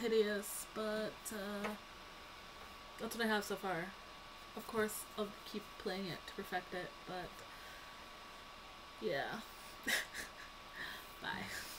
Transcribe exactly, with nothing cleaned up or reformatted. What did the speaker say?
Hideous, but uh, that's what I have so far. Of course, I'll keep playing it to perfect it, but yeah. Bye.